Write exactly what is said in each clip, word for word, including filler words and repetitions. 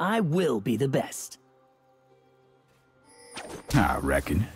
I will be the best. I reckon.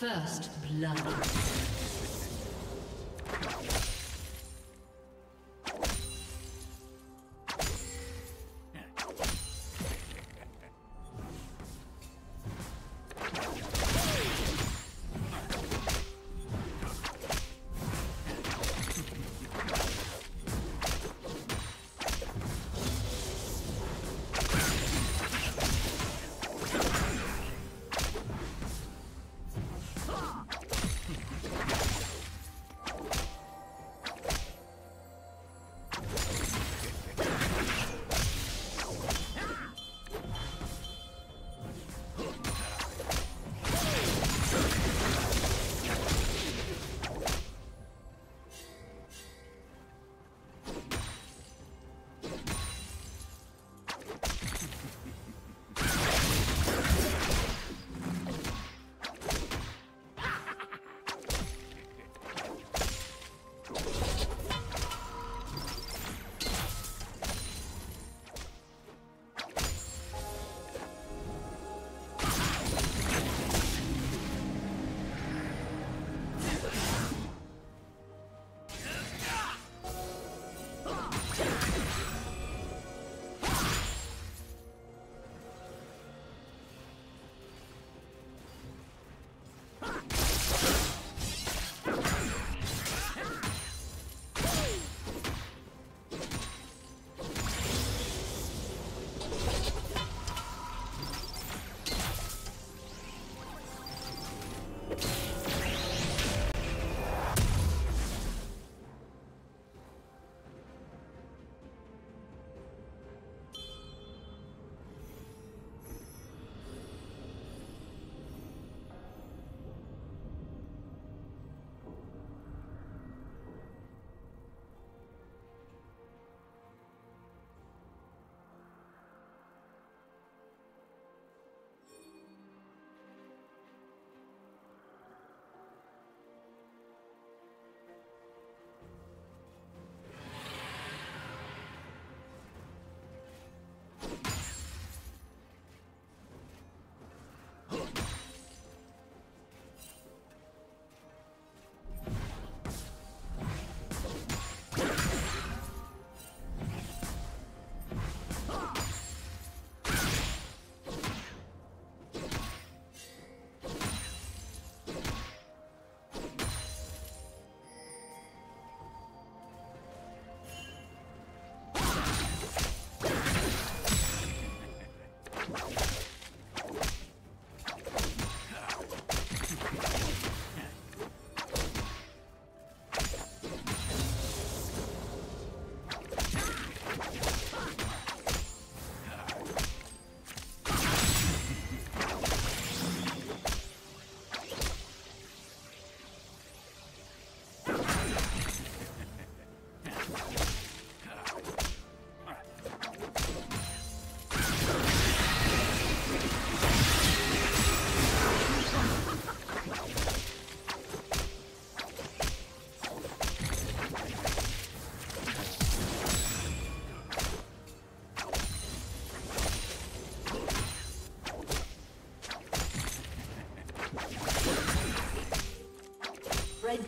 First blood. The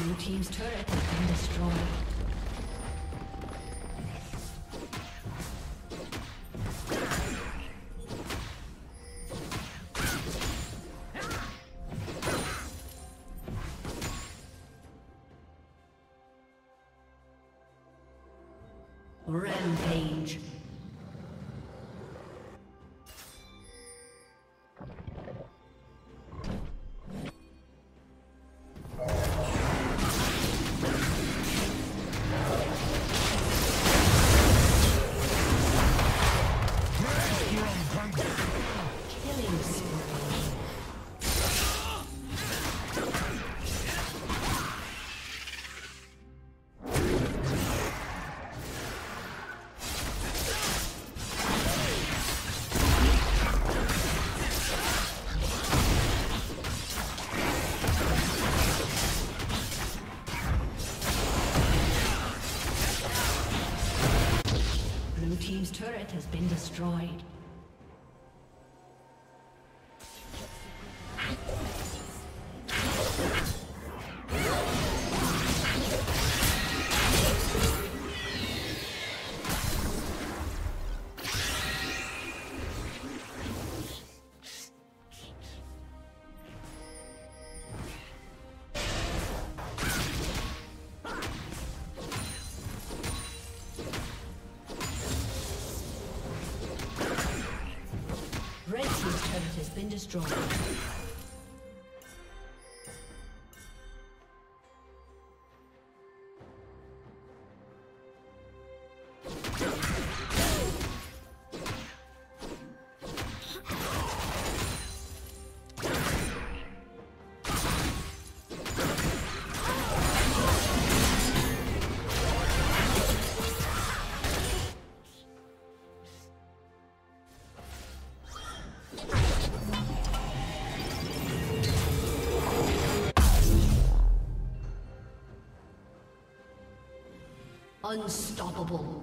Blue team's turret has been destroyed. Team's turret has been destroyed. Been destroyed. Unstoppable.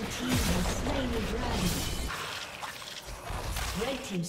Red team has slain the dragon. Red team's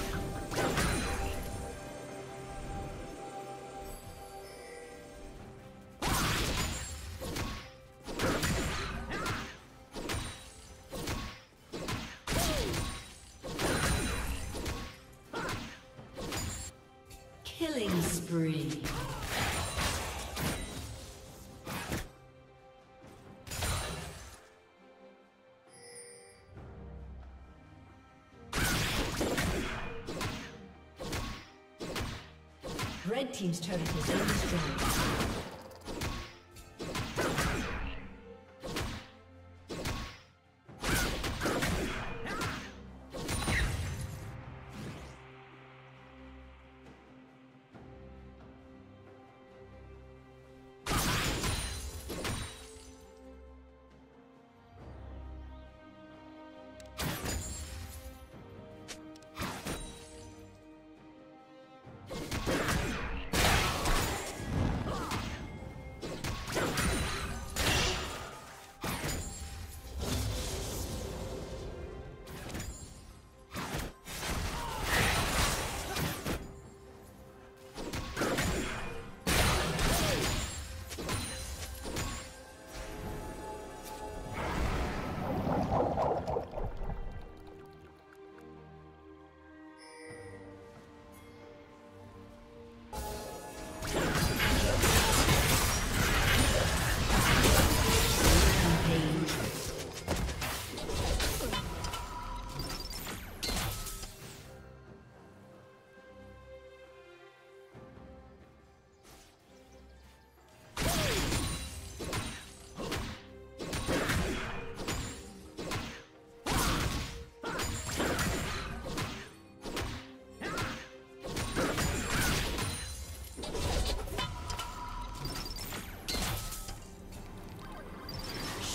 Red team's turret has been destroyed.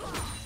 Oh,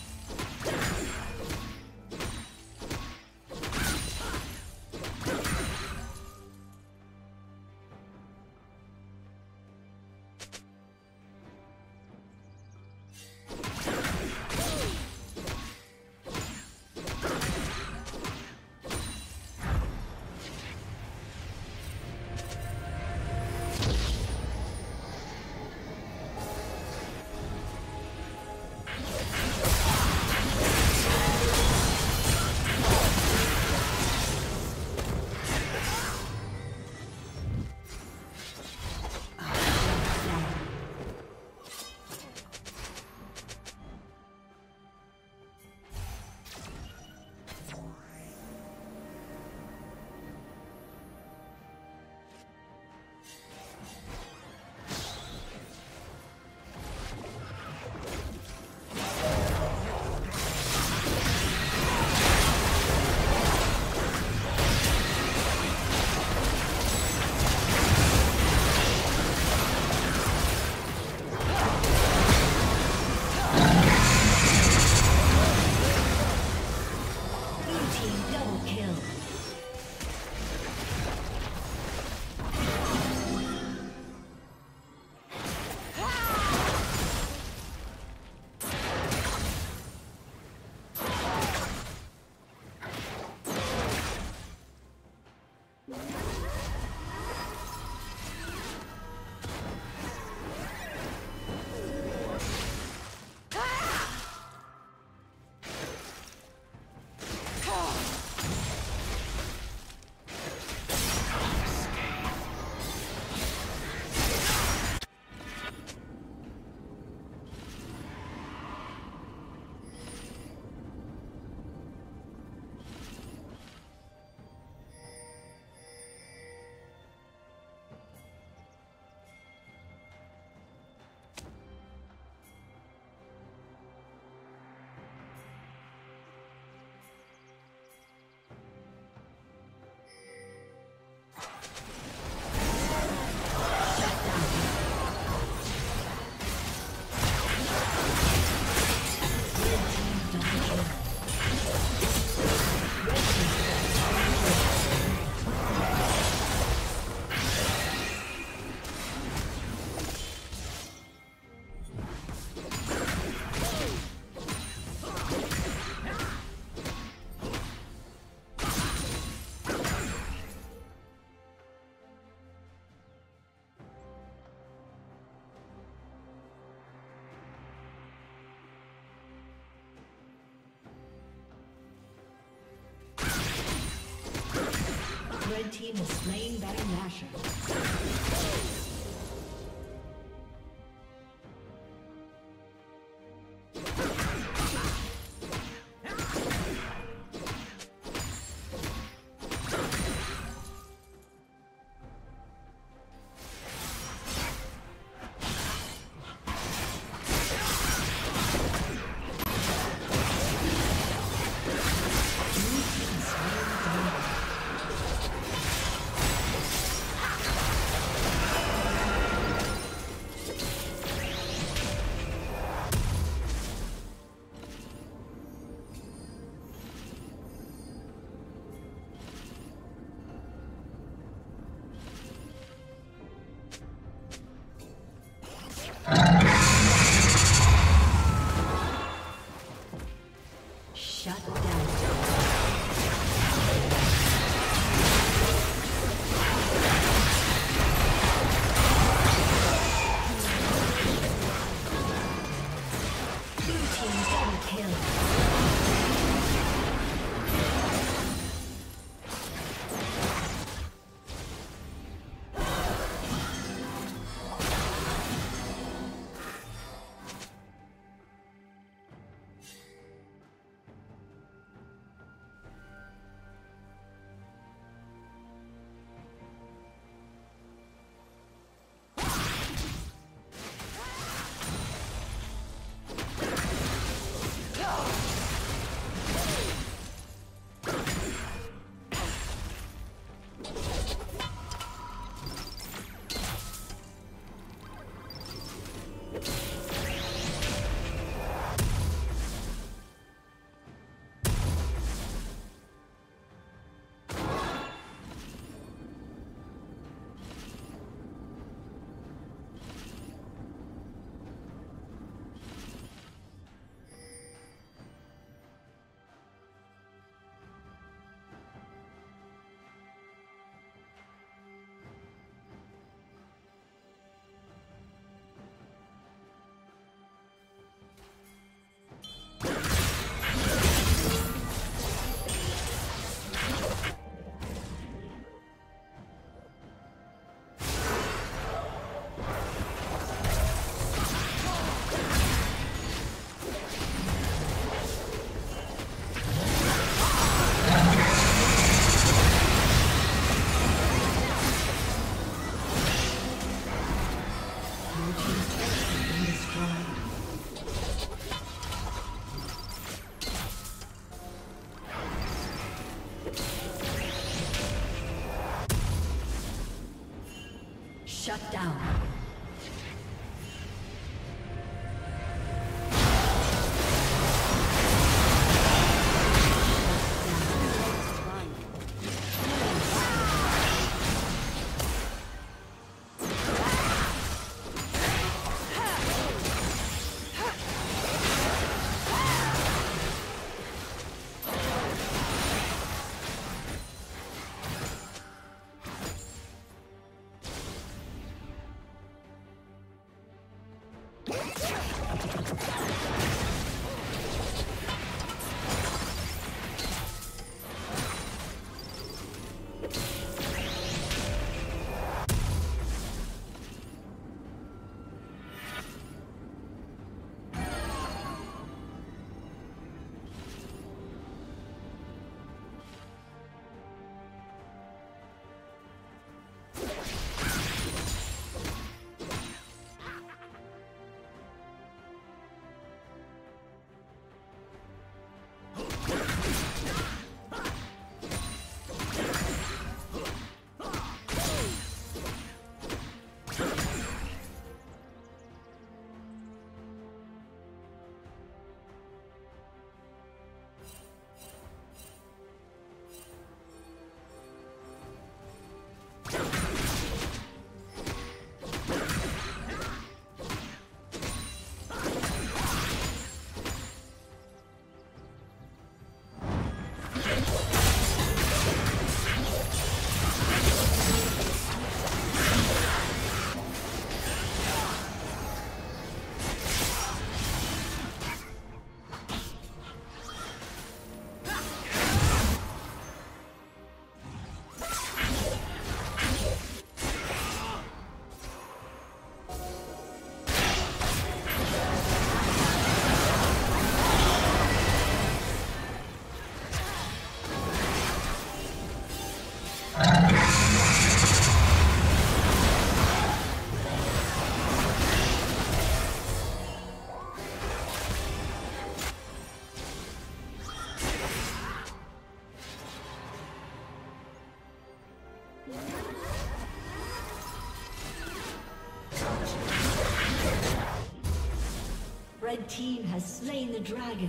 Red team has slain Baron Nashor. Shut down. team has slain the dragon.